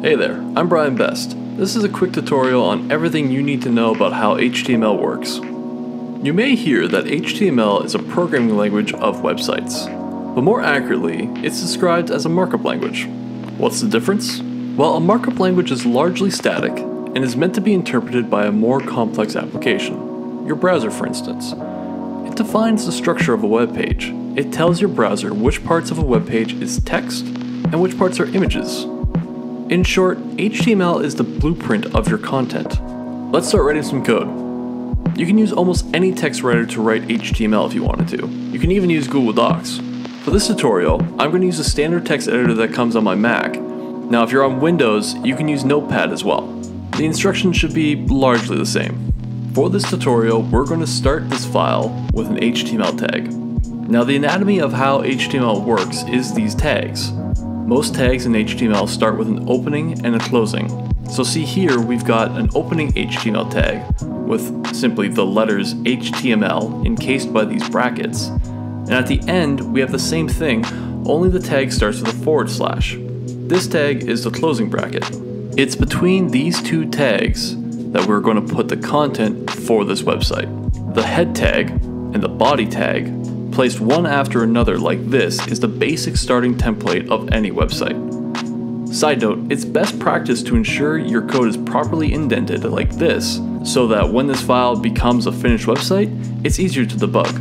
Hey there, I'm Brian Best. This is a quick tutorial on everything you need to know about how HTML works. You may hear that HTML is a programming language of websites, but more accurately, it's described as a markup language. What's the difference? Well, a markup language is largely static and is meant to be interpreted by a more complex application, your browser for instance. It defines the structure of a web page. It tells your browser which parts of a web page is text and which parts are images. In short, HTML is the blueprint of your content. Let's start writing some code. You can use almost any text writer to write HTML if you wanted to. You can even use Google Docs. For this tutorial, I'm going to use a standard text editor that comes on my Mac. Now, if you're on Windows, you can use Notepad as well. The instructions should be largely the same. For this tutorial, we're going to start this file with an HTML tag. Now, the anatomy of how HTML works is these tags. Most tags in HTML start with an opening and a closing. So see here, we've got an opening HTML tag with simply the letters HTML encased by these brackets. And at the end, we have the same thing, only the tag starts with a /. This tag is the closing bracket. It's between these two tags that we're going to put the content for this website. The head tag and the body tag, placed one after another like this, is the basic starting template of any website. Side note, it's best practice to ensure your code is properly indented like this so that when this file becomes a finished website, it's easier to debug.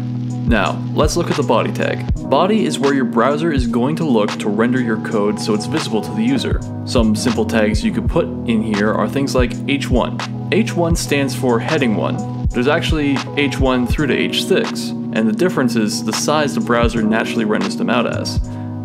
Now, let's look at the body tag. Body is where your browser is going to look to render your code so it's visible to the user. Some simple tags you could put in here are things like H1. H1 stands for heading 1. There's actually H1 through to H6. And the difference is the size the browser naturally renders them out as.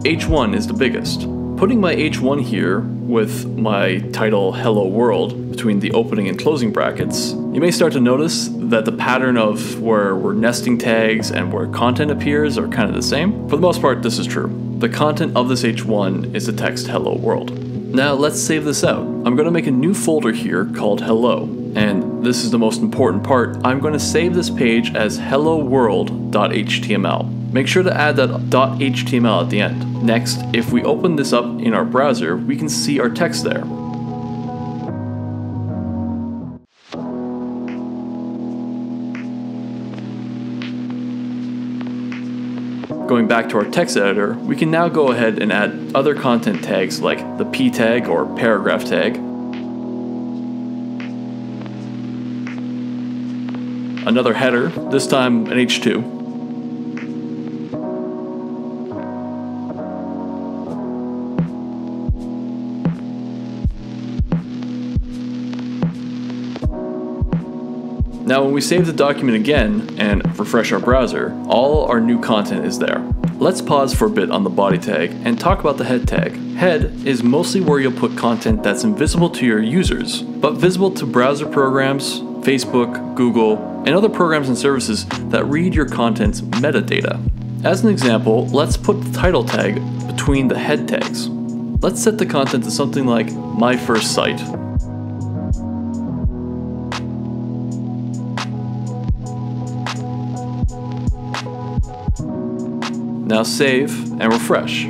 H1 is the biggest. Putting my H1 here with my title Hello World between the opening and closing brackets, you may start to notice that the pattern of where we're nesting tags and where content appears are kind of the same. For the most part, this is true. The content of this H1 is the text Hello World. Now let's save this out. I'm going to make a new folder here called Hello. And this is the most important part. I'm going to save this page as helloworld.html. Make sure to add that .html at the end. Next, if we open this up in our browser, we can see our text there. Going back to our text editor, we can now go ahead and add other content tags like the P tag or paragraph tag, another header, this time an H2. Now when we save the document again and refresh our browser, all our new content is there. Let's pause for a bit on the body tag and talk about the head tag. Head is mostly where you'll put content that's invisible to your users, but visible to browser programs, Facebook, Google, and other programs and services that read your content's metadata. As an example, let's put the title tag between the head tags. Let's set the content to something like My First Site. Now save and refresh.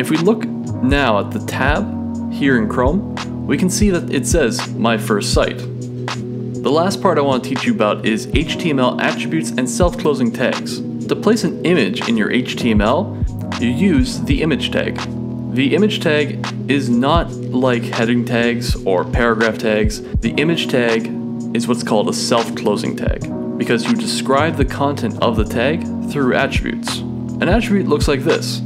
If we look now at the tab here in Chrome, we can see that it says My First Site. The last part I want to teach you about is HTML attributes and self-closing tags. To place an image in your HTML, you use the image tag. The image tag is not like heading tags or paragraph tags. The image tag is what's called a self-closing tag because you describe the content of the tag through attributes. An attribute looks like this.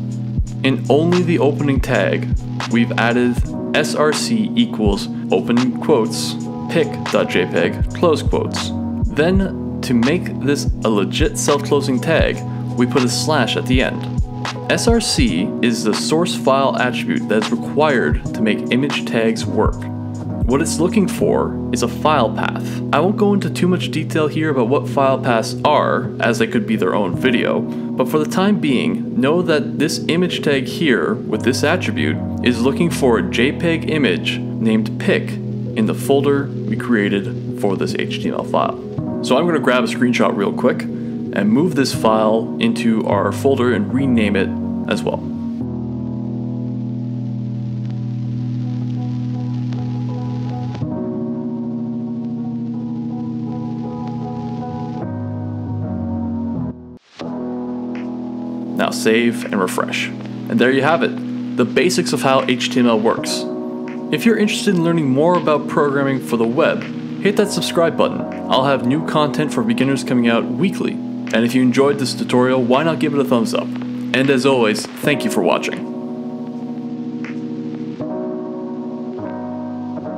In only the opening tag, we've added src equals open quotes pic.jpg, close quotes. Then, to make this a legit self-closing tag, we put a / at the end. SRC is the source file attribute that's required to make image tags work. What it's looking for is a file path. I won't go into too much detail here about what file paths are, as they could be their own video, but for the time being, know that this image tag here with this attribute is looking for a JPEG image named pic in the folder we created for this HTML file. So I'm going to grab a screenshot real quick and move this file into our folder and rename it as well. Now save and refresh. And there you have it, the basics of how HTML works. If you're interested in learning more about programming for the web, hit that subscribe button. I'll have new content for beginners coming out weekly. And if you enjoyed this tutorial, why not give it a thumbs up? And as always, thank you for watching.